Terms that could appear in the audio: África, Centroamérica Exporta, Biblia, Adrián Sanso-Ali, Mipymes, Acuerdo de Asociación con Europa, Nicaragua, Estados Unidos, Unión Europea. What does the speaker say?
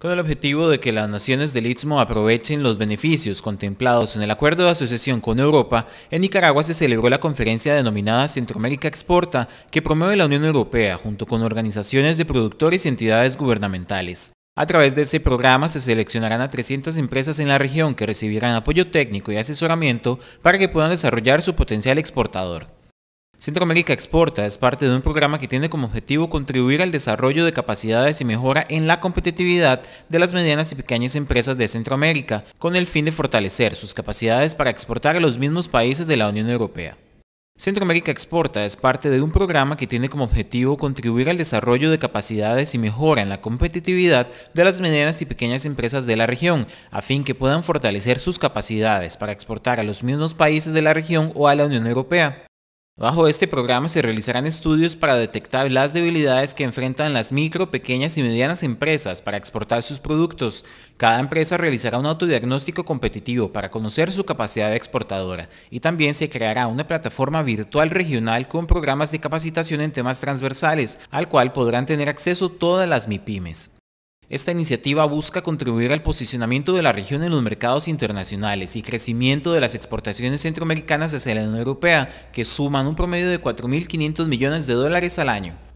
con el objetivo de que las naciones del Istmo aprovechen los beneficios contemplados en el Acuerdo de Asociación con Europa, en Nicaragua se celebró la conferencia denominada Centroamérica Exporta, que promueve la Unión Europea junto con organizaciones de productores y entidades gubernamentales. A través de este programa se seleccionarán a 300 empresas en la región que recibirán apoyo técnico y asesoramiento para que puedan desarrollar su potencial exportador. Centroamérica Exporta es parte de un programa que tiene como objetivo contribuir al desarrollo de capacidades y mejora en la competitividad de las medianas y pequeñas empresas de Centroamérica, con el fin de fortalecer sus capacidades para exportar a los mismos países de la Unión Europea. Centroamérica Exporta es parte de un programa que tiene como objetivo contribuir al desarrollo de capacidades y mejora en la competitividad de las medianas y pequeñas empresas de la región, a fin que puedan fortalecer sus capacidades para exportar a los mismos países de la región o a la Unión Europea. Bajo este programa se realizarán estudios para detectar las debilidades que enfrentan las micro, pequeñas y medianas empresas para exportar sus productos. Cada empresa realizará un autodiagnóstico competitivo para conocer su capacidad exportadora y también se creará una plataforma virtual regional con programas de capacitación en temas transversales, al cual podrán tener acceso todas las Mipymes. Esta iniciativa busca contribuir al posicionamiento de la región en los mercados internacionales y crecimiento de las exportaciones centroamericanas hacia la Unión Europea, que suman un promedio de 4.500 millones de dólares al año.